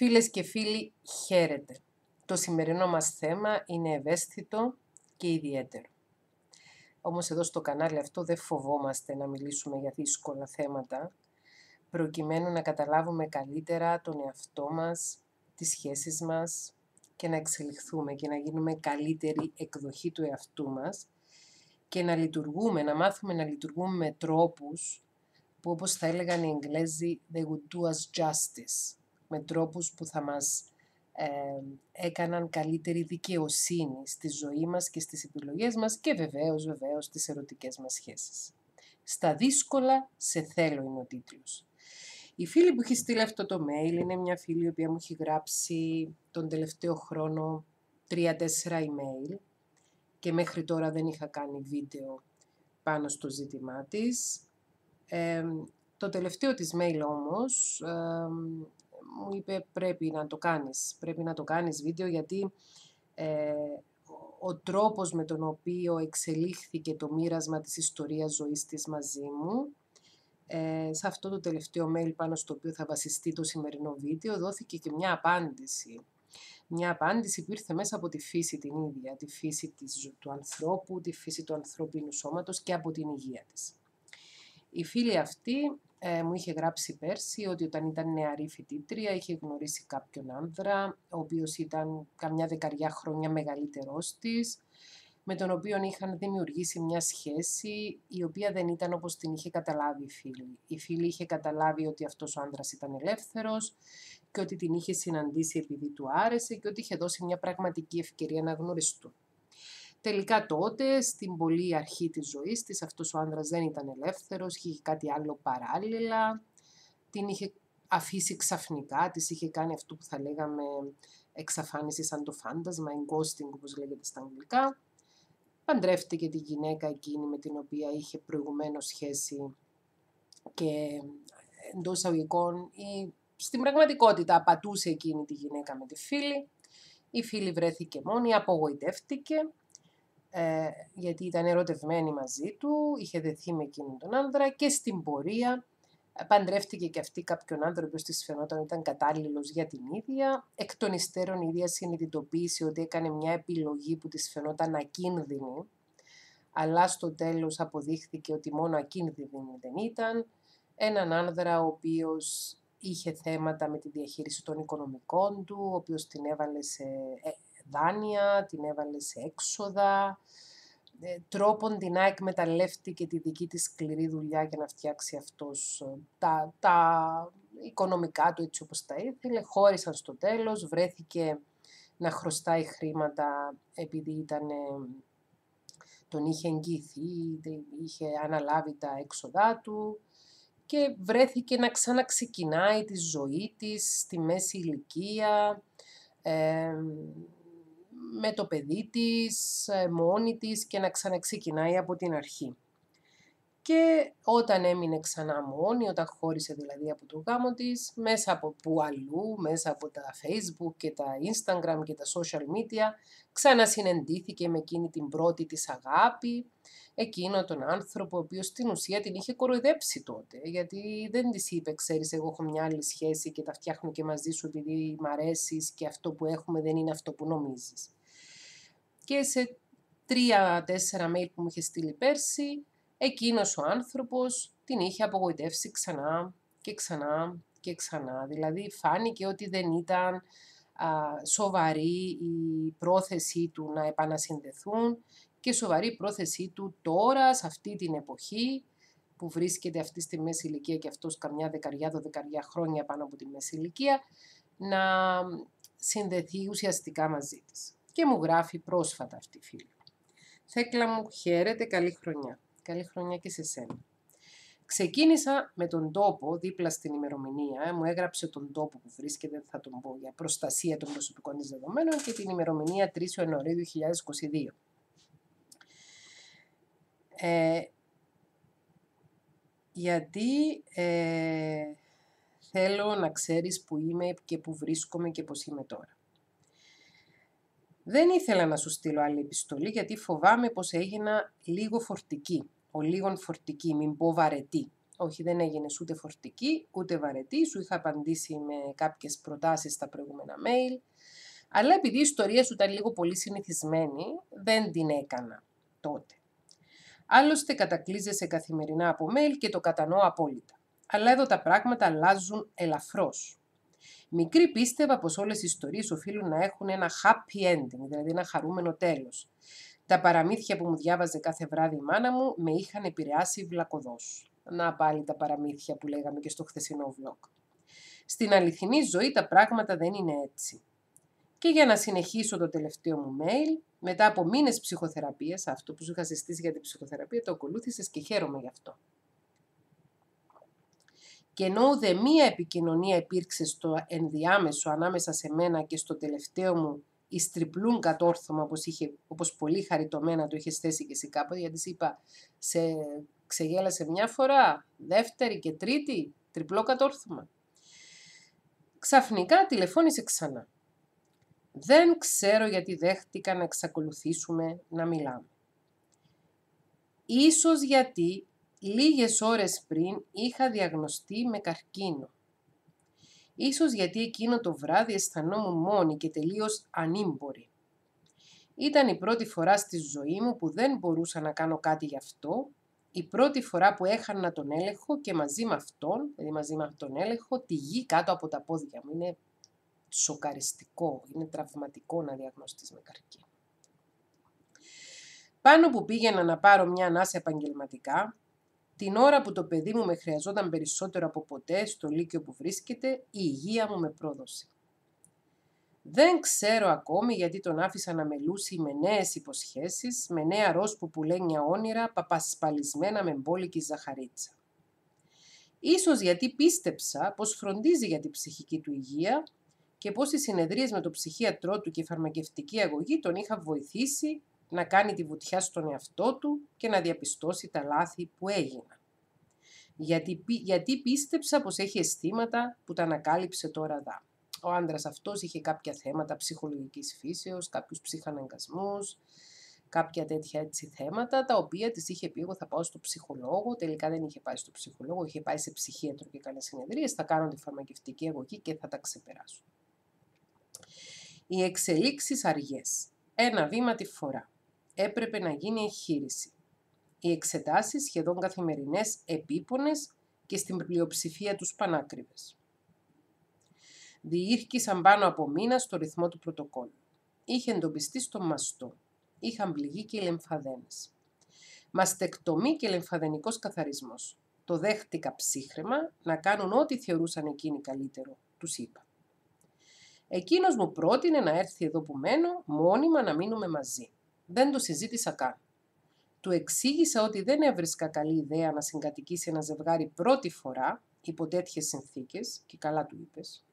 Φίλες και φίλοι, χαίρετε. Το σημερινό μας θέμα είναι ευαίσθητο και ιδιαίτερο. Όμως εδώ στο κανάλι αυτό δεν φοβόμαστε να μιλήσουμε για δύσκολα θέματα, προκειμένου να καταλάβουμε καλύτερα τον εαυτό μας, τις σχέσεις μας και να εξελιχθούμε και να γίνουμε καλύτερη εκδοχή του εαυτού μας και να λειτουργούμε, να μάθουμε να λειτουργούμε με τρόπους που, όπως θα έλεγαν οι Εγγλέζοι, they would do us justice, με τρόπους που θα μας έκαναν καλύτερη δικαιοσύνη στη ζωή μας και στις επιλογές μας και βεβαίως στις ερωτικές μας σχέσεις. Στα δύσκολα σε θέλω είναι ο τίτλος. Η φίλη που έχει στείλει αυτό το mail είναι μια φίλη η οποία μου έχει γράψει τον τελευταίο χρόνο 3-4 email και μέχρι τώρα δεν είχα κάνει βίντεο πάνω στο ζήτημά της. Το τελευταίο της mail όμως μου είπε πρέπει να το κάνεις βίντεο, γιατί ο τρόπος με τον οποίο εξελίχθηκε το μοίρασμα της ιστορίας ζωής της μαζί μου, σε αυτό το τελευταίο mail πάνω στο οποίο θα βασιστεί το σημερινό βίντεο, δόθηκε και μια απάντηση. Μια απάντηση που ήρθε μέσα από τη φύση την ίδια, τη φύση του ανθρώπου, τη φύση του ανθρώπινου σώματος και από την υγεία της. Η φίλη αυτή μου είχε γράψει πέρσι ότι όταν ήταν νεαρή φοιτήτρια είχε γνωρίσει κάποιον άνδρα, ο οποίος ήταν καμιά δεκαριά χρόνια μεγαλύτερός της, με τον οποίο είχαν δημιουργήσει μια σχέση η οποία δεν ήταν όπως την είχε καταλάβει η φίλη. Η φίλη είχε καταλάβει ότι αυτός ο άνδρας ήταν ελεύθερος και ότι την είχε συναντήσει επειδή του άρεσε και ότι είχε δώσει μια πραγματική ευκαιρία να γνωριστούν. Τελικά τότε, στην πολύ αρχή της ζωής της, αυτός ο άνδρας δεν ήταν ελεύθερος, είχε κάτι άλλο παράλληλα, την είχε αφήσει ξαφνικά, της είχε κάνει αυτό που θα λέγαμε εξαφάνιση σαν το φάντασμα, ghosting όπως λέγεται στα αγγλικά. Παντρεύτηκε τη γυναίκα εκείνη με την οποία είχε προηγουμένως σχέση και εντός αγωγικών ή στην πραγματικότητα απατούσε εκείνη τη γυναίκα με τη φίλη. Η φίλη βρέθηκε μόνη, απογοητεύτηκε. Γιατί ήταν ερωτευμένη μαζί του, είχε δεθεί με εκείνον τον άνδρα και στην πορεία παντρεύτηκε και αυτή κάποιον άνδρα ο οποίος της φαινόταν ήταν κατάλληλος για την ίδια. Εκ των υστέρων η ίδια συνειδητοποίησε ότι έκανε μια επιλογή που της φαινόταν ακίνδυνη, αλλά στο τέλος αποδείχθηκε ότι μόνο ακίνδυνη δεν ήταν. Έναν άνδρα ο οποίος είχε θέματα με τη διαχείριση των οικονομικών του, ο οποίος την έβαλε σε δάνεια, την έβαλε σε έξοδα, τρόπον την να εκμεταλλεύτηκε τη δική της σκληρή δουλειά για να φτιάξει αυτός τα οικονομικά του έτσι όπως τα ήθελε. Χώρισαν στο τέλος, βρέθηκε να χρωστάει χρήματα επειδή τον είχε εγγυηθεί, είχε αναλάβει τα έξοδά του και βρέθηκε να ξαναξεκινάει τη ζωή της στη μέση ηλικία, με το παιδί της, μόνη της και να ξαναξεκινάει από την αρχή. Και όταν έμεινε ξανά μόνη, όταν χώρισε δηλαδή από το γάμο της, μέσα από που αλλού, μέσα από τα Facebook και τα Instagram και τα social media, ξανασυνεντήθηκε με εκείνη την πρώτη της αγάπη, εκείνο τον άνθρωπο ο οποίος στην ουσία την είχε κοροϊδέψει τότε, γιατί δεν της είπε «Ξέρεις, εγώ έχω μια άλλη σχέση και τα φτιάχνω και μαζί σου επειδή μ' αρέσεις και αυτό που έχουμε δεν είναι αυτό που νομίζεις». Και σε 3-4 mail που μου είχε στείλει πέρσι, εκείνος ο άνθρωπος την είχε απογοητεύσει ξανά και ξανά και ξανά. Δηλαδή φάνηκε ότι δεν ήταν σοβαρή η πρόθεσή του να επανασυνδεθούν και σοβαρή πρόθεσή του τώρα, σε αυτή την εποχή που βρίσκεται αυτή στη μέση ηλικία και αυτός καμιά δεκαριά χρόνια πάνω από τη μέση ηλικία, να συνδεθεί ουσιαστικά μαζί της. Και μου γράφει πρόσφατα αυτή η φίλη. Θέκλα μου, χαίρετε, καλή χρονιά. Καλή χρονιά και σε σένα. Ξεκίνησα με τον τόπο δίπλα στην ημερομηνία. Μου έγραψε τον τόπο που βρίσκεται, θα τον πω, για προστασία των προσωπικών της δεδομένων και την ημερομηνία 3 Ιανουαρίου 2022. Γιατί θέλω να ξέρεις που είμαι και που βρίσκομαι και πώς είμαι τώρα. Δεν ήθελα να σου στείλω άλλη επιστολή γιατί φοβάμαι πως έγινα λίγο φορτική. Μην πω βαρετή. Όχι, δεν έγινες ούτε φορτική, ούτε βαρετή. Σου είχα απαντήσει με κάποιες προτάσεις στα προηγούμενα mail. Αλλά επειδή η ιστορία σου ήταν λίγο πολύ συνηθισμένη, δεν την έκανα τότε. Άλλωστε κατακλείζεσαι καθημερινά από mail και το κατανοώ απόλυτα. Αλλά εδώ τα πράγματα αλλάζουν ελαφρώς. Μικρή πίστευα πως όλες οι ιστορίες οφείλουν να έχουν ένα happy ending, δηλαδή ένα χαρούμενο τέλος. Τα παραμύθια που μου διάβαζε κάθε βράδυ η μάνα μου με είχαν επηρεάσει βλακωδώς. Να πάλι τα παραμύθια που λέγαμε και στο χθεσινό vlog. Στην αληθινή ζωή τα πράγματα δεν είναι έτσι. Και για να συνεχίσω το τελευταίο μου mail, μετά από μήνες ψυχοθεραπείας, αυτό που σου είχα συστήσει για την ψυχοθεραπεία, το ακολούθησες και χαίρομαι γι' αυτό. Και ενώ ουδέ μία επικοινωνία υπήρξε στο ενδιάμεσο ανάμεσα σε μένα και στο τελευταίο μου εις τριπλούν κατόρθωμα, όπως πολύ χαριτωμένα το είχες θέσει και εσύ κάποτε, γιατί σου είπα, σε ξεγέλασε μια φορά, δεύτερη και τρίτη, τριπλό κατόρθωμα. Ξαφνικά τηλεφώνησε ξανά. Δεν ξέρω γιατί δέχτηκα να εξακολουθήσουμε να μιλάμε. Ίσως γιατί λίγες ώρες πριν είχα διαγνωστεί με καρκίνο. Ίσως γιατί εκείνο το βράδυ αισθανόμουν μόνη και τελείως ανήμπορη. Ήταν η πρώτη φορά στη ζωή μου που δεν μπορούσα να κάνω κάτι γι' αυτό, η πρώτη φορά που έχανα τον έλεγχο και μαζί με αυτόν, δηλαδή μαζί με τον έλεγχο, τη γη κάτω από τα πόδια μου. Είναι σοκαριστικό, είναι τραυματικό να διαγνωστείς με καρκίνο. Πάνω που πήγαινα να πάρω μια ανάσα επαγγελματικά, την ώρα που το παιδί μου με χρειαζόταν περισσότερο από ποτέ στο λύκειο που βρίσκεται, η υγεία μου με πρόδωσε. Δεν ξέρω ακόμη γιατί τον άφησα να μελούσει με νέες υποσχέσεις, με νέα ρόσπου πουλένια όνειρα, παπασπαλισμένα με μπόλικη ζαχαρίτσα. Ίσως γιατί πίστεψα πως φροντίζει για την ψυχική του υγεία και πως οι συνεδρίες με τον ψυχίατρό του και η φαρμακευτική αγωγή τον είχα βοηθήσει να κάνει τη βουτιά στον εαυτό του και να διαπιστώσει τα λάθη που έγιναν. Γιατί πίστεψα πως έχει αισθήματα που τα ανακάλυψε τώρα δα. Ο άντρας αυτός είχε κάποια θέματα ψυχολογικής φύσεως, κάποιους ψυχαναγκασμούς, κάποια τέτοια έτσι θέματα, τα οποία της είχε πει εγώ θα πάω στο ψυχολόγο, τελικά δεν είχε πάει στο ψυχολόγο, είχε πάει σε ψυχίατρο και έκανε συνεδρίες, θα κάνω τη φαρμακευτική αγωγή και θα τα ξεπεράσω. Οι εξελίξεις αργές. Ένα βήμα τη φορά. Έπρεπε να γίνει εγχείρηση. Οι εξετάσεις σχεδόν καθημερινές, επίπονες και στην πλειοψηφία τους πανάκριβες. Διήρκησαν πάνω από μήνα στο ρυθμό του πρωτοκόλλου. Είχε εντοπιστεί στο μαστό. Είχαν πληγεί και οι λεμφαδένες. Μαστεκτομή και λεμφαδενικός καθαρισμός. Το δέχτηκα ψύχραιμα να κάνουν ό,τι θεωρούσαν εκείνοι καλύτερο, τους είπα. Εκείνος μου πρότεινε να έρθει εδώ που μένω, μόνιμα να μείνουμε μαζί. Δεν το συζήτησα καν. Του εξήγησα ότι δεν έβρισκα καλή ιδέα να συγκατοικήσει ένα ζευγάρι πρώτη φορά, υπό τέτοιες συνθήκες, και καλά του είπες,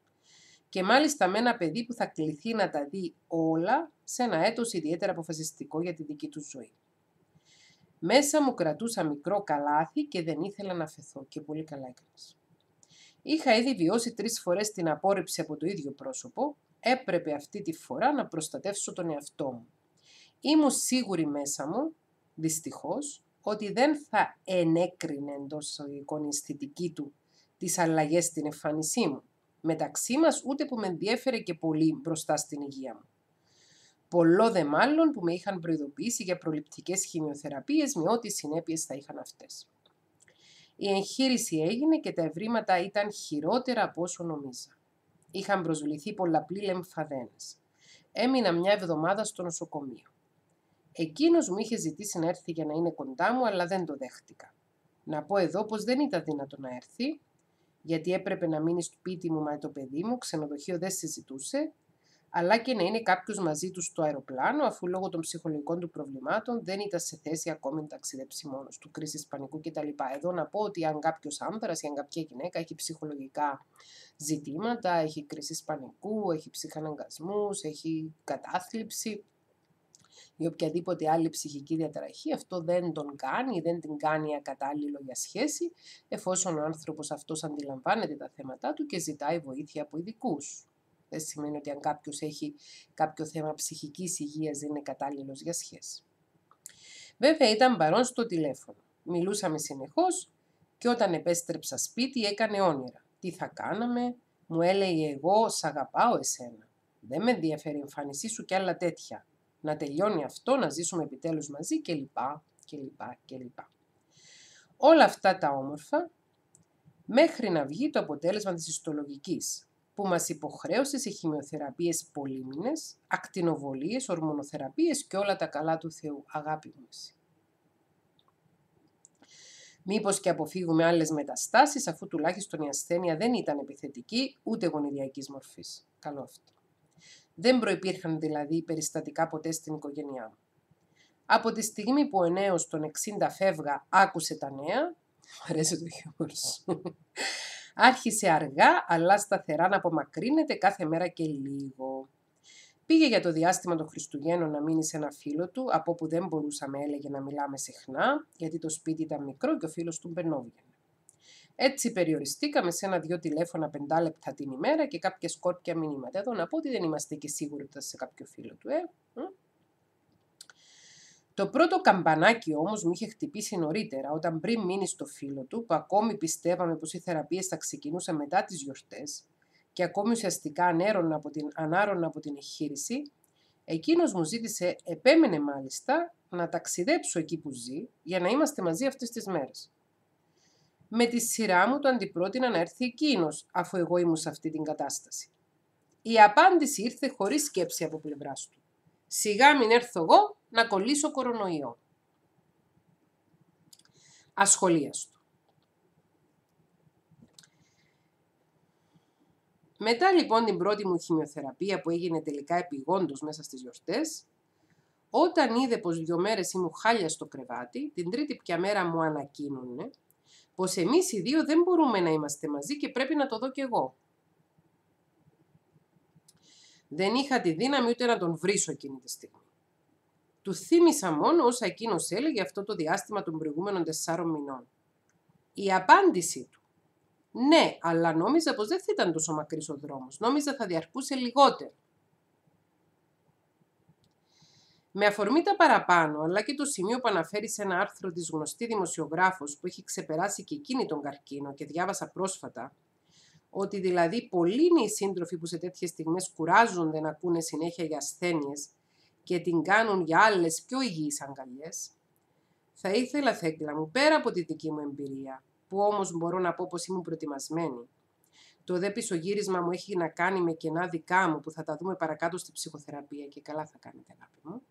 και μάλιστα με ένα παιδί που θα κληθεί να τα δει όλα σε ένα έτος ιδιαίτερα αποφασιστικό για τη δική του ζωή. Μέσα μου κρατούσα μικρό καλάθι και δεν ήθελα να φεθώ και πολύ καλά έκανες. Είχα ήδη βιώσει 3 φορές την απόρριψη από το ίδιο πρόσωπο, έπρεπε αυτή τη φορά να προστατεύσω τον εαυτό μου. Ήμουν σίγουρη μέσα μου, δυστυχώς, ότι δεν θα ενέκρινε εντός εισαγωγικών η αισθητική του τις αλλαγές στην εμφάνισή μου. Μεταξύ μας ούτε που με ενδιέφερε και πολύ μπροστά στην υγεία μου. Πολλό δε μάλλον που με είχαν προειδοποιήσει για προληπτικές χημειοθεραπείες με ό,τι συνέπειες θα είχαν αυτές. Η εγχείρηση έγινε και τα ευρήματα ήταν χειρότερα από όσο νομίζα. Είχαν προσβληθεί πολλαπλοί λεμφαδένες. Έμεινα μια εβδομάδα στο νοσοκομείο. Εκείνος μου είχε ζητήσει να έρθει για να είναι κοντά μου, αλλά δεν το δέχτηκα. Να πω εδώ πως δεν ήταν δυνατό να έρθει, γιατί έπρεπε να μείνει στο σπίτι μου με το παιδί μου, ξενοδοχείο δεν συζητούσε, αλλά και να είναι κάποιος μαζί του στο αεροπλάνο, αφού λόγω των ψυχολογικών του προβλημάτων δεν ήταν σε θέση ακόμη να ταξιδέψει μόνος του, κρίσης πανικού κτλ. Εδώ να πω ότι αν κάποιος άνδρας ή αν κάποια γυναίκα έχει ψυχολογικά ζητήματα, έχει κρίσεις πανικού, έχει ψυχαναγκασμούς, έχει κατάθλιψη ή οποιαδήποτε άλλη ψυχική διαταραχή, αυτό δεν τον κάνει, δεν την κάνει ακατάλληλο για σχέση, εφόσον ο άνθρωπος αυτός αντιλαμβάνεται τα θέματα του και ζητάει βοήθεια από ειδικούς. Δεν σημαίνει ότι αν κάποιος έχει κάποιο θέμα ψυχικής υγείας δεν είναι κατάλληλος για σχέση. Βέβαια ήταν παρόν στο τηλέφωνο. Μιλούσαμε συνεχώς και όταν επέστρεψα σπίτι έκανε όνειρα. Τι θα κάναμε, μου έλεγε εγώ σ' αγαπάω εσένα. Δεν με ενδιαφέρει η εμφάνισή σου και άλλα τέτοια. Να τελειώνει αυτό, να ζήσουμε επιτέλους μαζί κλπ. Όλα αυτά τα όμορφα μέχρι να βγει το αποτέλεσμα της ιστολογικής που μας υποχρέωσε σε χημειοθεραπείες πολύμηνες, ακτινοβολίες, ορμονοθεραπείες και όλα τα καλά του Θεού, αγάπη μου. Μήπως και αποφύγουμε άλλες μεταστάσεις, αφού τουλάχιστον η ασθένεια δεν ήταν επιθετική ούτε γονιδιακής μορφής. Καλό αυτό. Δεν προϋπήρχαν δηλαδή περιστατικά ποτέ στην οικογένειά μου. Από τη στιγμή που ο νέος των 60 φεύγα άκουσε τα νέα, μου αρέσει το χιούμορ σου, άρχισε αργά αλλά σταθερά να απομακρύνεται κάθε μέρα και λίγο. Πήγε για το διάστημα των Χριστουγέννων να μείνει σε ένα φίλο του, από όπου δεν μπορούσαμε, έλεγε, να μιλάμε συχνά, γιατί το σπίτι ήταν μικρό και ο φίλος του μπαινόβγαινε. Έτσι περιοριστήκαμε σε 1-2 τηλέφωνα 5 λεπτά την ημέρα και κάποια σκόρπια μηνύματα. Εδώ να πω ότι δεν είμαστε και σίγουροι ότι θα σε κάποιο φίλο του, Το πρώτο καμπανάκι όμως μου είχε χτυπήσει νωρίτερα, όταν πριν μείνει στο φίλο του, που ακόμη πιστεύαμε πως οι θεραπείες θα ξεκινούσαν μετά τις γιορτές και ακόμη ουσιαστικά ανάρωνα από την εγχείρηση, εκείνος μου ζήτησε, επέμενε μάλιστα, να ταξιδέψω εκεί που ζει για να είμαστε μαζί αυτές τις μέρες. Με τη σειρά μου το αντιπρότεινα να έρθει εκείνος, αφού εγώ ήμουν σε αυτή την κατάσταση. Η απάντηση ήρθε χωρίς σκέψη από πλευράς του. Σιγά μην έρθω εγώ να κολλήσω κορονοϊό. Ασχολίαστο. Μετά λοιπόν την πρώτη μου χημειοθεραπεία που έγινε τελικά επειγόντως μέσα στις γιορτές, όταν είδε πως 2 μέρες ήμουν χάλια στο κρεβάτι, την τρίτη πια μέρα μου ανακοίνωνε πως εμείς οι δύο δεν μπορούμε να είμαστε μαζί και πρέπει να το δω κι εγώ. Δεν είχα τη δύναμη ούτε να τον βρίσω εκείνη τη στιγμή. Του θύμισα μόνο όσα εκείνος έλεγε αυτό το διάστημα των προηγούμενων 4 μηνών. Η απάντησή του, ναι, αλλά νόμιζα πως δεν θα ήταν τόσο μακρύς ο δρόμος. Νόμιζα θα διαρκούσε λιγότερο. Με αφορμή τα παραπάνω, αλλά και το σημείο που αναφέρει σε ένα άρθρο της γνωστή δημοσιογράφος που έχει ξεπεράσει και εκείνη τον καρκίνο και διάβασα πρόσφατα, ότι δηλαδή πολλοί είναι οι σύντροφοι που σε τέτοιες στιγμές κουράζονται να ακούνε συνέχεια για ασθένειες και την κάνουν για άλλες πιο υγιείς αγκαλιές, θα ήθελα, Θέκλα μου, πέρα από τη δική μου εμπειρία, που όμως μπορώ να πω πως ήμουν προετοιμασμένη, το δε πισωγύρισμα μου έχει να κάνει με κενά δικά μου που θα τα δούμε παρακάτω στη ψυχοθεραπεία και καλά θα κάνετε, αγάπη μου,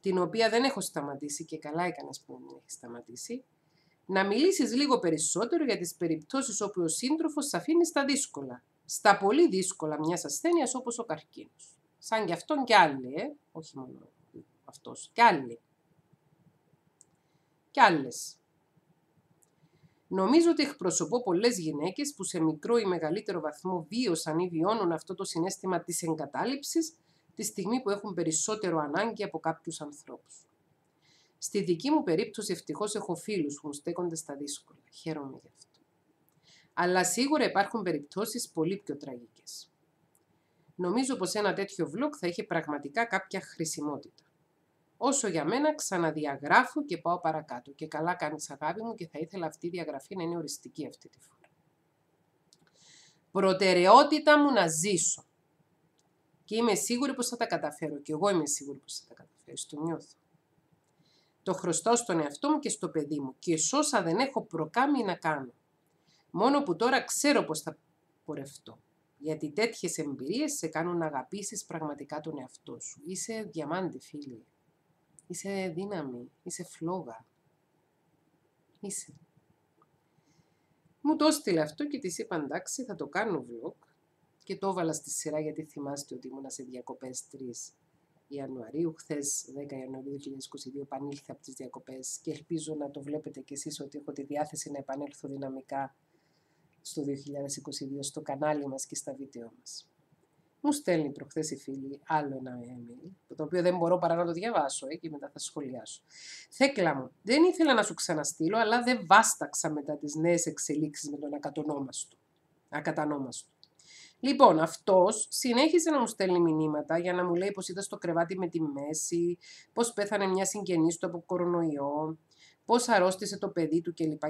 την οποία δεν έχω σταματήσει και καλά έκανες που μου έχει σταματήσει, να μιλήσεις λίγο περισσότερο για τις περιπτώσεις όπου ο σύντροφος σ' αφήνει στα δύσκολα, στα πολύ δύσκολα μιας ασθένειας όπως ο καρκίνος. Σαν και αυτόν και άλλοι, όχι μόνο αυτός, και άλλοι. Και άλλες. Νομίζω ότι εκπροσωπώ πολλές γυναίκες που σε μικρό ή μεγαλύτερο βαθμό βίωσαν ή βιώνουν αυτό το συναίσθημα της εγκατάλειψης τη στιγμή που έχουν περισσότερο ανάγκη από κάποιους ανθρώπους. Στη δική μου περίπτωση ευτυχώς έχω φίλους που μου στέκονται στα δύσκολα. Χαίρομαι γι' αυτό. Αλλά σίγουρα υπάρχουν περιπτώσεις πολύ πιο τραγικές. Νομίζω πως ένα τέτοιο βλοκ θα είχε πραγματικά κάποια χρησιμότητα. Όσο για μένα ξαναδιαγράφω και πάω παρακάτω. Και καλά κάνεις αγάπη μου και θα ήθελα αυτή η διαγραφή να είναι οριστική αυτή τη φορά. Προτεραιότητα μου να ζήσω. Και είμαι σίγουρη πως θα τα καταφέρω. Και εγώ είμαι σίγουρη πως θα τα καταφέρω. Στο νιώθω. Το χρωστάω στον εαυτό μου και στο παιδί μου και σ' όσα δεν έχω προκάμει να κάνω. Μόνο που τώρα ξέρω πως θα πορευτώ. Γιατί τέτοιες εμπειρίες σε κάνουν να αγαπήσεις πραγματικά τον εαυτό σου. Είσαι διαμάντη, φίλη. Είσαι δύναμη. Είσαι φλόγα. Είσαι. Μου το έστειλε αυτό και της είπα εντάξει θα το κάνω vlog και το έβαλα στη σειρά γιατί θυμάστε ότι ήμουνα σε διακοπές 3 Ιανουαρίου, χθες 10 Ιανουαρίου 2022 επανήλθε από τις διακοπές και ελπίζω να το βλέπετε κι εσείς ότι έχω τη διάθεση να επανέλθω δυναμικά στο 2022 στο κανάλι μας και στα βίντεο μας. Μου στέλνει προχθές η φίλη άλλο ένα email, το οποίο δεν μπορώ παρά να το διαβάσω και μετά θα σχολιάσω. Θέκλα μου, δεν ήθελα να σου ξαναστείλω, αλλά δεν βάσταξα μετά τις νέες εξελίξεις με τον ακατανόμαστο. Λοιπόν, αυτός συνέχισε να μου στέλνει μηνύματα για να μου λέει πως ήταν στο κρεβάτι με τη μέση, πως πέθανε μια συγγενής του από κορονοϊό, πώς αρρώστησε το παιδί του κλπ.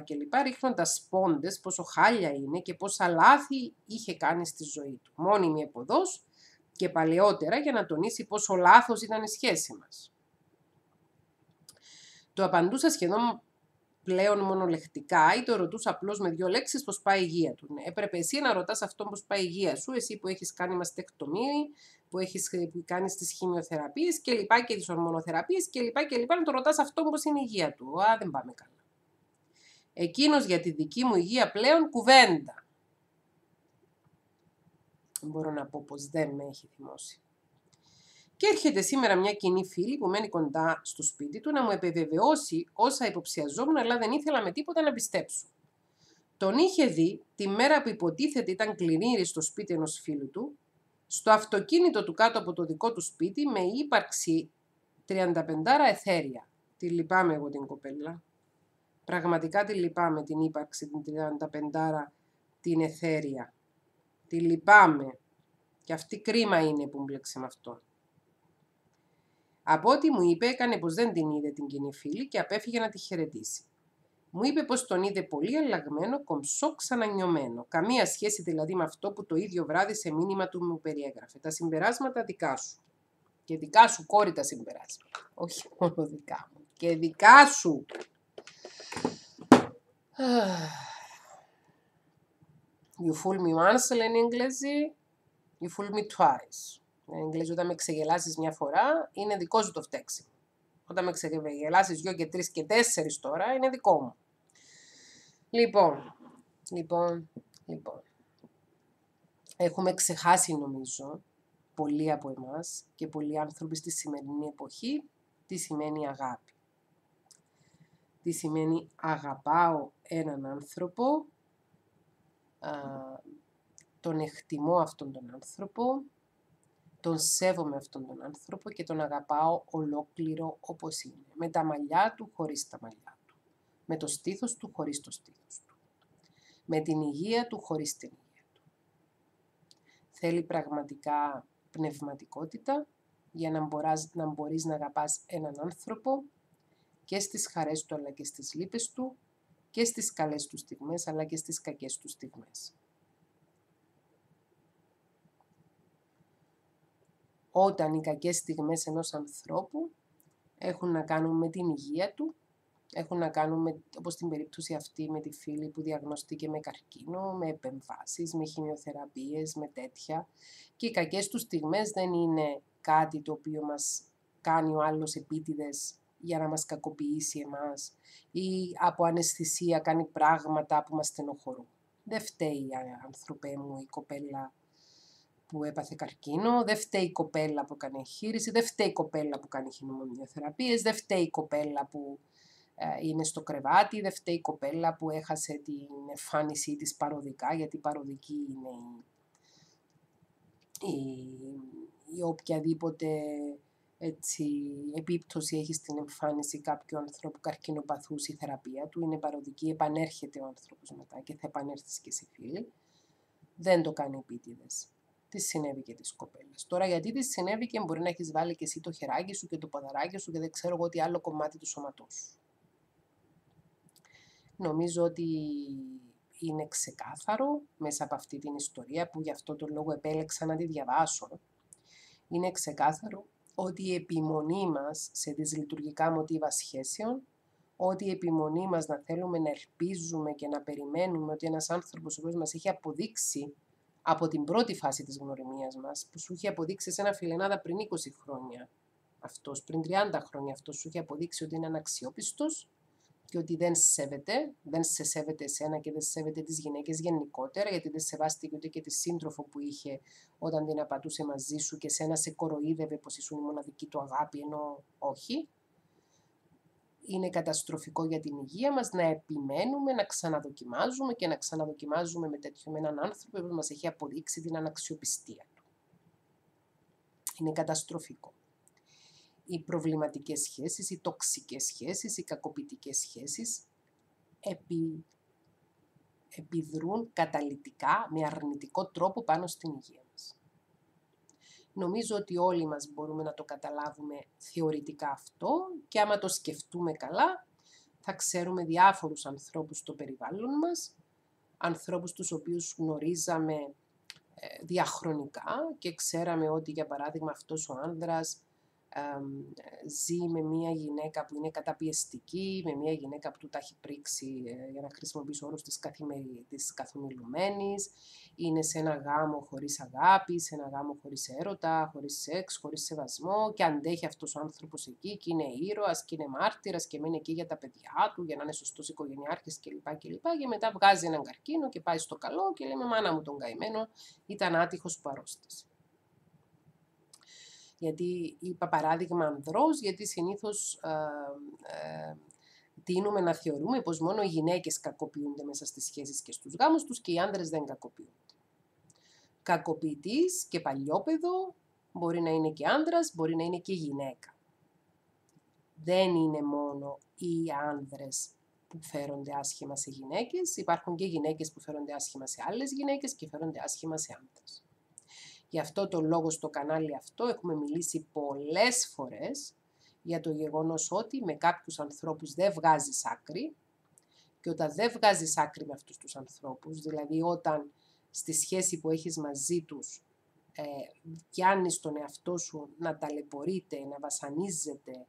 Ρίχνοντας πόντες, πόσο χάλια είναι και πόσα λάθη είχε κάνει στη ζωή του. Μόνιμη επωδός και παλαιότερα για να τονίσει πόσο λάθος ήταν η σχέση μας. Το απαντούσα σχεδόν πλέον μονολεκτικά ή το ρωτούσα απλώς με δύο λέξεις πώς πάει η υγεία του. Ναι, έπρεπε εσύ να ρωτάς αυτόν πώς πάει η υγεία σου, εσύ που έχεις κάνει μαστεκτομή, που έχεις κάνει τις χημειοθεραπείες και λοιπά και τις ορμονοθεραπείες και λοιπά και λοιπά, να το ρωτάς αυτόν πώς είναι η υγεία του. Α, δεν πάμε καλά. Εκείνος για τη δική μου υγεία πλέον κουβέντα. Μπορώ να πω πως δεν με έχει θυμώσει. Και έρχεται σήμερα μια κοινή φίλη που μένει κοντά στο σπίτι του να μου επιβεβαιώσει όσα υποψιαζόμουν, αλλά δεν ήθελα με τίποτα να πιστέψω. Τον είχε δει τη μέρα που υποτίθεται ήταν κλινήρη στο σπίτι ενός φίλου του, στο αυτοκίνητο του κάτω από το δικό του σπίτι με ύπαρξη 35 εθέρια. Τη λυπάμαι εγώ την κοπέλα. Πραγματικά τη λυπάμαι την ύπαρξη την 35 την εθέρια. Τη λυπάμαι. Και αυτή κρίμα είναι που μπλέξε με αυτό. Από ό,τι μου είπε, έκανε πως δεν την είδε την κοινή φίλη και απέφυγε να τη χαιρετήσει. Μου είπε πως τον είδε πολύ αλλαγμένο, κομψό, ξανανιωμένο. Καμία σχέση δηλαδή με αυτό που το ίδιο βράδυ σε μήνυμα του μου περιέγραφε. Τα συμπεράσματα δικά σου. Και δικά σου, κόρη, τα συμπεράσματα. Όχι μόνο δικά μου. Και δικά σου. You fool me once, λένε οι Εγγλέζοι. You fool me twice. Εγγλέζοι, όταν με ξεγελάσεις μια φορά, είναι δικό σου το φταίξιμο. Όταν με ξεγελάσεις 2 και 3 και 4 τώρα, είναι δικό μου. Λοιπόν. Έχουμε ξεχάσει, νομίζω, πολλοί από εμάς και πολλοί άνθρωποι στη σημερινή εποχή, τι σημαίνει αγάπη. Τι σημαίνει αγαπάω έναν άνθρωπο, τον εκτιμώ αυτόν τον άνθρωπο, τον σέβομαι αυτόν τον άνθρωπο και τον αγαπάω ολόκληρο όπως είναι. Με τα μαλλιά του, χωρίς τα μαλλιά του. Με το στήθος του, χωρίς το στήθος του. Με την υγεία του, χωρίς την υγεία του. Θέλει πραγματικά πνευματικότητα για να μπορείς να αγαπάς έναν άνθρωπο και στις χαρές του αλλά και στις λύπες του και στις καλές του στιγμές αλλά και στις κακές του στιγμές. Όταν οι κακές στιγμές ενός ανθρώπου έχουν να κάνουν με την υγεία του, έχουν να κάνουν, όπως στην περίπτωση αυτή, με τη φίλη που διαγνωστήκε με καρκίνο, με επεμβάσεις, με χημειοθεραπείες, με τέτοια. Και οι κακές του στιγμές δεν είναι κάτι το οποίο μας κάνει ο άλλος επίτηδες για να μας κακοποιήσει εμάς ή από αναισθησία κάνει πράγματα που μας στενοχωρούν. Δεν φταίει, άνθρωπέ μου, η κοπέλα που έπαθε καρκίνο, δεν φταίει η κοπέλα που έκανε εγχείρηση, δεν φταίει η κοπέλα που κάνει χημειοθεραπείες, δεν φταίει η κοπέλα που είναι στο κρεβάτι, δεν φταίει η κοπέλα που έχασε την εμφάνισή της παροδικά, γιατί παροδική είναι η οποιαδήποτε έτσι, επίπτωση έχει στην εμφάνιση κάποιου ανθρώπου καρκινοπαθούς η θεραπεία του, είναι παροδική, επανέρχεται ο άνθρωπος μετά και θα επανέρθεις και εσύ φίλη, δεν το κάνει επίτηδες. Τη συνέβη και τη κοπέλα. Τώρα, γιατί τη συνέβη και μπορεί να έχει βάλει και εσύ το χεράκι σου και το ποδαράκι σου και δεν ξέρω εγώ τι άλλο κομμάτι του σώματός σου. Νομίζω ότι είναι ξεκάθαρο μέσα από αυτή την ιστορία που γι' αυτό τον λόγο επέλεξα να τη διαβάσω. Είναι ξεκάθαρο ότι η επιμονή μας σε δυσλειτουργικά μοτίβα σχέσεων, ότι η επιμονή μας να θέλουμε να ελπίζουμε και να περιμένουμε ότι ένας άνθρωπος ο οποίος μας έχει αποδείξει από την πρώτη φάση της γνωριμίας μας, που σου είχε αποδείξει σε ένα φιλενάδα πριν 20 χρόνια αυτός, πριν 30 χρόνια αυτός, σου είχε αποδείξει ότι είναι αναξιόπιστος και ότι δεν σε σέβεται εσένα και δεν σέβεται τις γυναίκες γενικότερα, γιατί δεν σεβάστηκε ούτε και τη σύντροφο που είχε όταν την απατούσε μαζί σου και σένα σε κοροϊδεύε πως ήσουν η μοναδική του αγάπη, ενώ όχι. Είναι καταστροφικό για την υγεία μας να επιμένουμε, να ξαναδοκιμάζουμε και να ξαναδοκιμάζουμε με έναν άνθρωπο που μας έχει αποδείξει την αναξιοπιστία του. Είναι καταστροφικό. Οι προβληματικές σχέσεις, οι τοξικές σχέσεις, οι κακοποιητικές σχέσεις επιδρούν καταλυτικά με αρνητικό τρόπο πάνω στην υγεία μας. Νομίζω ότι όλοι μας μπορούμε να το καταλάβουμε θεωρητικά αυτό και άμα το σκεφτούμε καλά, θα ξέρουμε διάφορους ανθρώπους στο περιβάλλον μας, ανθρώπους τους οποίους γνωρίζαμε διαχρονικά και ξέραμε ότι, για παράδειγμα, αυτός ο άνδρας ζει με μια γυναίκα που είναι καταπιεστική, με μια γυναίκα που του τα έχει πρίξει, για να χρησιμοποιήσω όρους, της καθομιλουμένης, είναι σε ένα γάμο χωρίς αγάπη, σε ένα γάμο χωρίς έρωτα, χωρίς σεξ, χωρίς σεβασμό, και αντέχει αυτός ο άνθρωπος εκεί και είναι ήρωας και είναι μάρτυρας και μένει εκεί για τα παιδιά του, για να είναι σωστός οικογενειάρχης κλπ. Και μετά βγάζει έναν καρκίνο και πάει στο καλό και λέμε μάνα μου τον καημένο, ήταν άτυχος που αρρώστησε. Γιατί είπα παράδειγμα ανδρός, γιατί συνήθως τείνουμε να θεωρούμε πως μόνο οι γυναίκες κακοποιούνται μέσα στις σχέσεις και στους γάμους τους και οι άνδρες δεν κακοποιούνται. Κακοποιητής και παλιόπαιδο μπορεί να είναι και άνδρας, μπορεί να είναι και γυναίκα. Δεν είναι μόνο οι άνδρες που φέρονται άσχημα σε γυναίκες, υπάρχουν και γυναίκες που φέρονται άσχημα σε άλλες γυναίκες και φέρονται άσχημα σε άνδρες. Γι' αυτό το λόγο στο κανάλι αυτό έχουμε μιλήσει πολλές φορές για το γεγονός ότι με κάποιους ανθρώπους δεν βγάζεις άκρη, και όταν δεν βγάζεις άκρη με αυτούς τους ανθρώπους, δηλαδή όταν στη σχέση που έχεις μαζί τους πιάνεις τον εαυτό σου να ταλαιπωρείται, να βασανίζεται,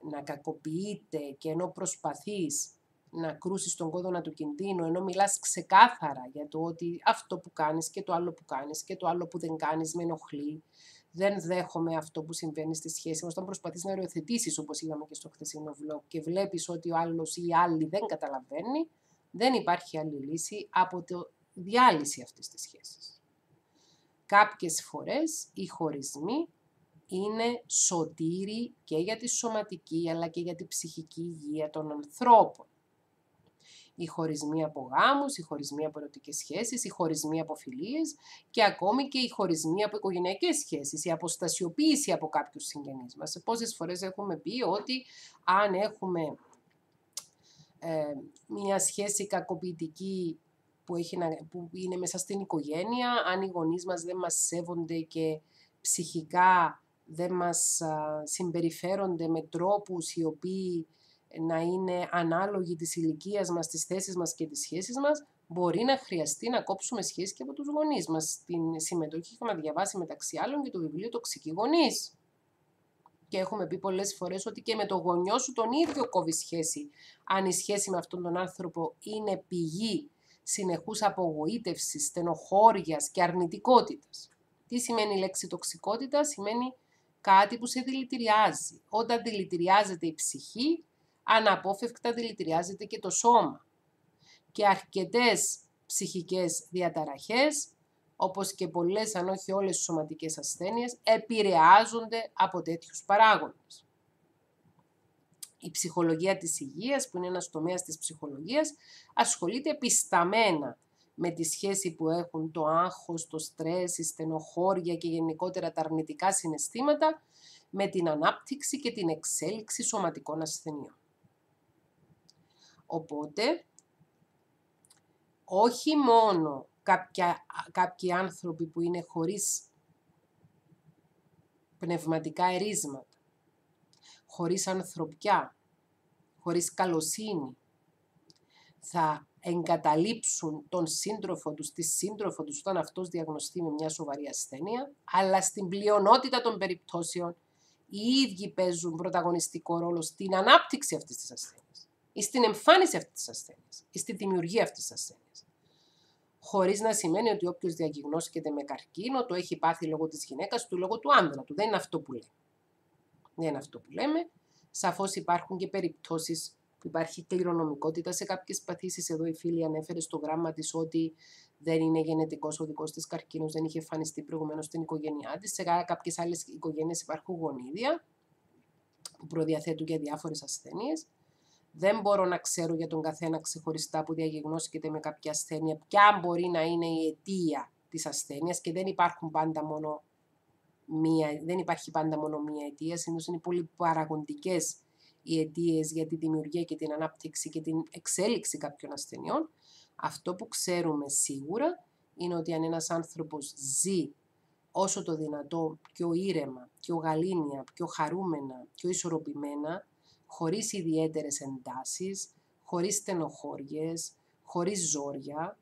να κακοποιείται, και ενώ προσπαθείς να κρούσεις τον κόδωνα του κινδύνου, ενώ μιλάς ξεκάθαρα για το ότι αυτό που κάνεις και το άλλο που κάνεις και το άλλο που δεν κάνεις με ενοχλεί, δεν δέχομαι αυτό που συμβαίνει στη σχέση μας. Όταν προσπαθείς να οριοθετήσεις, όπως είδαμε και στο χθεσινό vlog, και βλέπεις ότι ο άλλος ή η άλλη δεν καταλαβαίνει, δεν υπάρχει άλλη λύση από τη διάλυση αυτής της σχέσης. Κάποιες φορές οι χωρισμοί είναι σωτήριοι και για τη σωματική αλλά και για τη ψυχική υγεία των ανθρώπων. Οι χωρισμοί από γάμους, οι χωρισμοί από ερωτικές σχέσεις, οι χωρισμοί από φιλίες και ακόμη και οι χωρισμοί από οικογενειακές σχέσεις, η αποστασιοποίηση από κάποιους συγγενείς μας. Πόσες φορές έχουμε πει ότι αν έχουμε μια σχέση κακοποιητική που είναι μέσα στην οικογένεια, αν οι γονείς μας δεν μας σέβονται και ψυχικά δεν μας συμπεριφέρονται με τρόπους οι οποίοι να είναι ανάλογοι της ηλικίας μας, της θέσης μας και της σχέσης μας, μπορεί να χρειαστεί να κόψουμε σχέσεις και από τους γονείς μας. Στην συμμετοχή είχαμε διαβάσει μεταξύ άλλων και το βιβλίο «Τοξικοί γονείς». Και έχουμε πει πολλές φορές ότι και με το γονιό σου τον ίδιο κόβει σχέση, αν η σχέση με αυτόν τον άνθρωπο είναι πηγή συνεχούς απογοήτευσης, στενοχώριας και αρνητικότητας. Τι σημαίνει η λέξη τοξικότητα? Σημαίνει κάτι που σε δηλητηριάζει. Όταν δηλητηριάζεται η ψυχή, αναπόφευκτα δηλητηριάζεται και το σώμα. Και αρκετές ψυχικές διαταραχές, όπως και πολλές αν όχι όλες τις σωματικές ασθένειες, επηρεάζονται από τέτοιους παράγοντες. Η ψυχολογία της υγείας, που είναι ένας τομέας της ψυχολογίας, ασχολείται επισταμμένα με τη σχέση που έχουν το άγχος, το στρες, η στενοχώρια και γενικότερα τα αρνητικά συναισθήματα με την ανάπτυξη και την εξέλιξη σωματικών ασθενειών. Οπότε, όχι μόνο κάποιοι άνθρωποι που είναι χωρίς πνευματικά ερίσματα, χωρίς ανθρωπιά, χωρίς καλοσύνη, θα εγκαταλείψουν τον σύντροφο τους, τη σύντροφο τους, όταν αυτός διαγνωστεί με μια σοβαρή ασθένεια, αλλά στην πλειονότητα των περιπτώσεων οι ίδιοι παίζουν πρωταγωνιστικό ρόλο στην ανάπτυξη αυτής της ασθένειας, ή στην εμφάνιση αυτής της ασθένειας, ή στη δημιουργία αυτής της ασθένειας. Χωρίς να σημαίνει ότι όποιος διαγνώσκεται με καρκίνο το έχει πάθει λόγω της γυναίκας του, λόγω του άνδρα του. Δεν είναι αυτό που λέμε. Δεν είναι αυτό που λέμε. Σαφώς υπάρχουν και περιπτώσεις που υπάρχει κληρονομικότητα σε κάποιες παθήσεις. Εδώ η φίλη ανέφερε στο γράμμα της ότι δεν είναι γενετικός ο δικός της καρκίνος, δεν είχε εμφανιστεί προηγουμένως στην οικογένειά της. Σε κάποιες άλλες οικογένειες υπάρχουν γονίδια που προδιαθέτουν για διάφορες ασθένειες. Δεν μπορώ να ξέρω για τον καθένα ξεχωριστά που διαγνώσκεται με κάποια ασθένεια ποια μπορεί να είναι η αιτία της ασθένειας, και δεν υπάρχει πάντα μόνο μία αιτία. Συνήθως είναι πολύ παραγοντικές οι αιτίες για τη δημιουργία και την ανάπτυξη και την εξέλιξη κάποιων ασθενειών. Αυτό που ξέρουμε σίγουρα είναι ότι αν ένας άνθρωπος ζει όσο το δυνατό πιο ήρεμα, πιο γαλήνια, πιο χαρούμενα, πιο ισορροπημένα, χωρίς ιδιαίτερες εντάσεις, χωρίς στενοχώριες, χωρίς ζόρια,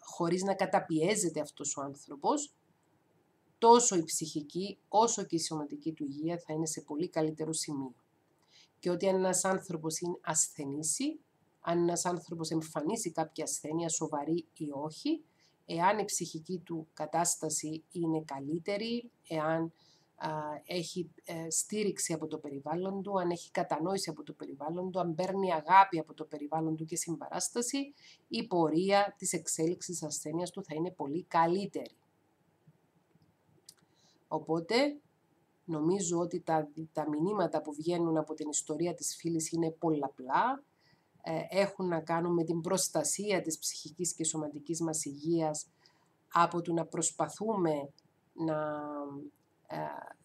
χωρίς να καταπιέζεται αυτός ο άνθρωπος, τόσο η ψυχική όσο και η σωματική του υγεία θα είναι σε πολύ καλύτερο σημείο. Και ότι αν ένας άνθρωπος είναι ασθενήσει, αν ένας άνθρωπος εμφανίζει κάποια ασθένεια, σοβαρή ή όχι, εάν η ψυχική του κατάσταση είναι καλύτερη, εάν έχει στήριξη από το περιβάλλον του, αν έχει κατανόηση από το περιβάλλον του, αν παίρνει αγάπη από το περιβάλλον του και συμπαράσταση, η πορεία της εξέλιξης ασθένειας του θα είναι πολύ καλύτερη. Οπότε, νομίζω ότι τα μηνύματα που βγαίνουν από την ιστορία της φίλης είναι πολλαπλά, έχουν να κάνουν με την προστασία της ψυχικής και σωματικής μας υγείας από το να προσπαθούμε να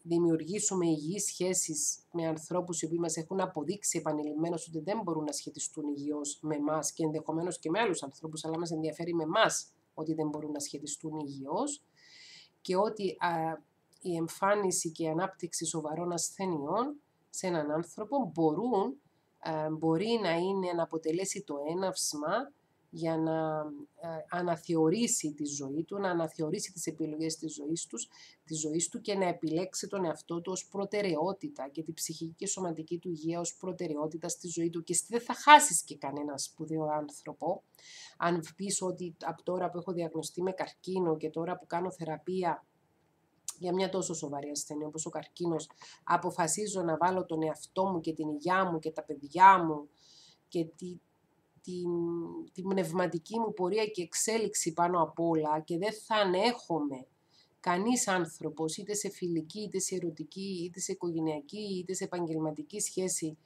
δημιουργήσουμε υγιείς σχέσεις με ανθρώπους οι οποίοι μας έχουν αποδείξει επανειλημμένως ότι δεν μπορούν να σχετιστούν υγιώς με εμάς και ενδεχομένως και με άλλους ανθρώπους, αλλά μας ενδιαφέρει με εμάς ότι δεν μπορούν να σχετιστούν υγιώς, και ότι η εμφάνιση και η ανάπτυξη σοβαρών ασθενειών σε έναν άνθρωπο μπορεί να είναι να αποτελέσει το έναυσμα για να αναθεωρήσει τη ζωή του, να αναθεωρήσει τις επιλογές της ζωής του και να επιλέξει τον εαυτό του ως προτεραιότητα και την ψυχική και σωματική του υγεία ως προτεραιότητα στη ζωή του. Και δεν θα χάσεις και κανένα σπουδαίο άνθρωπο. Αν πεις ότι από τώρα που έχω διαγνωστεί με καρκίνο και τώρα που κάνω θεραπεία για μια τόσο σοβαρή ασθένεια όπως ο καρκίνος, αποφασίζω να βάλω τον εαυτό μου και την υγειά μου και τα παιδιά μου και την πνευματική μου πορεία και εξέλιξη πάνω απ' όλα, και δεν θα ανέχομαι κανείς άνθρωπος, είτε σε φιλική, είτε σε ερωτική, είτε σε οικογενειακή, είτε σε επαγγελματική σχέση,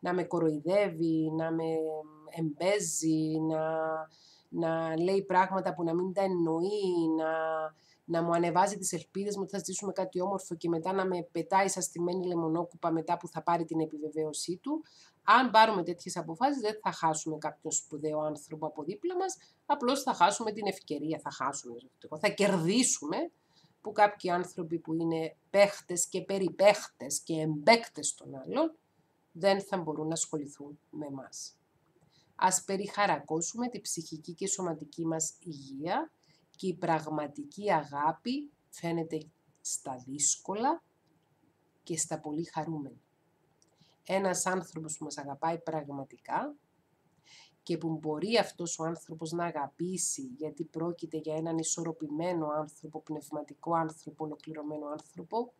να με κοροϊδεύει, να με εμπέζει, να λέει πράγματα που να μην τα εννοεί, να μου ανεβάζει τις ελπίδες μου ότι θα ζήσουμε κάτι όμορφο και μετά να με πετάει σαν στημένη λεμονόκουπα μετά που θα πάρει την επιβεβαίωσή του. Αν πάρουμε τέτοιες αποφάσεις δεν θα χάσουμε κάποιον σπουδαίο άνθρωπο από δίπλα μας, απλώς θα χάσουμε την ευκαιρία, θα κερδίσουμε που κάποιοι άνθρωποι που είναι παίχτες και περιπαίχτες και εμπαίκτες των άλλων δεν θα μπορούν να ασχοληθούν με εμάς. Ας περιχαρακώσουμε τη ψυχική και σωματική μας υγεία, και η πραγματική αγάπη φαίνεται στα δύσκολα και στα πολύ χαρούμενα. Ένας άνθρωπος που μας αγαπάει πραγματικά και που μπορεί αυτός ο άνθρωπος να αγαπήσει, γιατί πρόκειται για έναν ισορροπημένο άνθρωπο, πνευματικό άνθρωπο, ολοκληρωμένο άνθρωπο,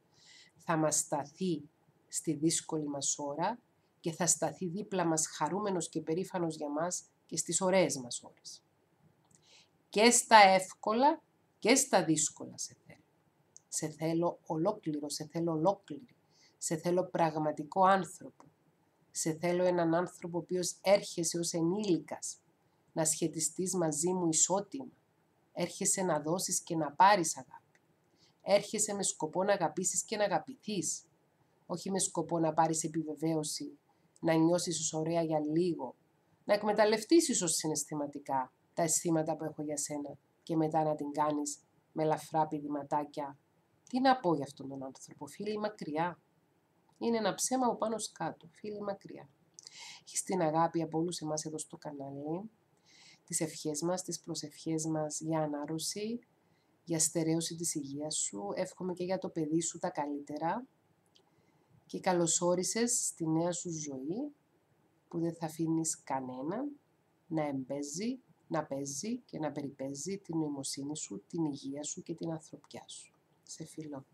θα μας σταθεί στη δύσκολη μας ώρα και θα σταθεί δίπλα μας χαρούμενος και περήφανος για μας και στις ωραίες μας ώρες. Και στα εύκολα και στα δύσκολα σε θέλω. Σε θέλω ολόκληρο, σε θέλω ολόκληρη. Σε θέλω πραγματικό άνθρωπο. Σε θέλω έναν άνθρωπο ο οποίος έρχεσαι ως ενήλικας να σχετιστείς μαζί μου ισότιμα. Έρχεσαι να δώσεις και να πάρεις αγάπη. Έρχεσαι με σκοπό να αγαπήσεις και να αγαπηθείς. Όχι με σκοπό να πάρεις επιβεβαίωση, να νιώσεις ωραία για λίγο, να εκμεταλλευτείς ίσως συναισθηματικά τα αισθήματα που έχω για σένα και μετά να την κάνεις με ελαφρά πηδηματάκια. Τι να πω για αυτόν τον άνθρωπο, φίλοι μακριά. Είναι ένα ψέμα από πάνω κάτω, φίλοι μακριά. Έχεις την αγάπη από όλους εμάς εδώ στο κανάλι, τις ευχές μας, τις προσευχές μας για ανάρρωση, για στερέωση της υγείας σου. Εύχομαι και για το παιδί σου τα καλύτερα και καλωσόρισες στη νέα σου ζωή που δεν θα αφήνεις κανένα να εμπέζει, να παίζει και να περιπέζει την νοημοσύνη σου, την υγεία σου και την ανθρωπιά σου. Σε φιλώ.